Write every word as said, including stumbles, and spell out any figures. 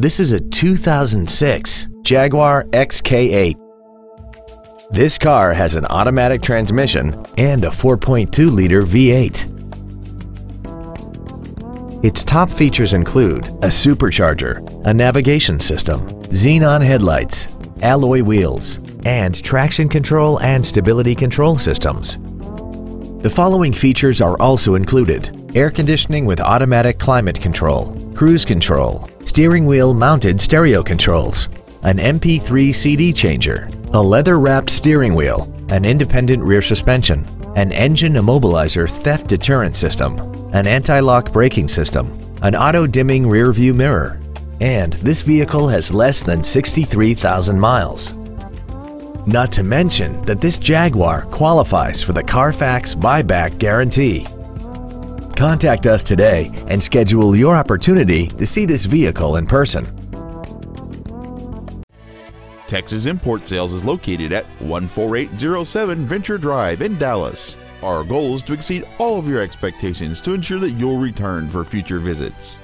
This is a two thousand six Jaguar X K eight. This car has an automatic transmission and a four point two liter V eight. Its top features include a supercharger, a navigation system, xenon headlights, alloy wheels, and traction control and stability control systems. The following features are also included: air conditioning with automatic climate control, cruise control, steering wheel mounted stereo controls, an M P three C D changer, a leather-wrapped steering wheel, an independent rear suspension, an engine immobilizer theft deterrent system, an anti-lock braking system, an auto-dimming rear-view mirror, and this vehicle has less than sixty-three thousand miles. Not to mention that this Jaguar qualifies for the Carfax buyback guarantee. Contact us today and schedule your opportunity to see this vehicle in person. Texas Import Sales is located at one four eight oh seven Venture Drive in Dallas. Our goal is to exceed all of your expectations to ensure that you'll return for future visits.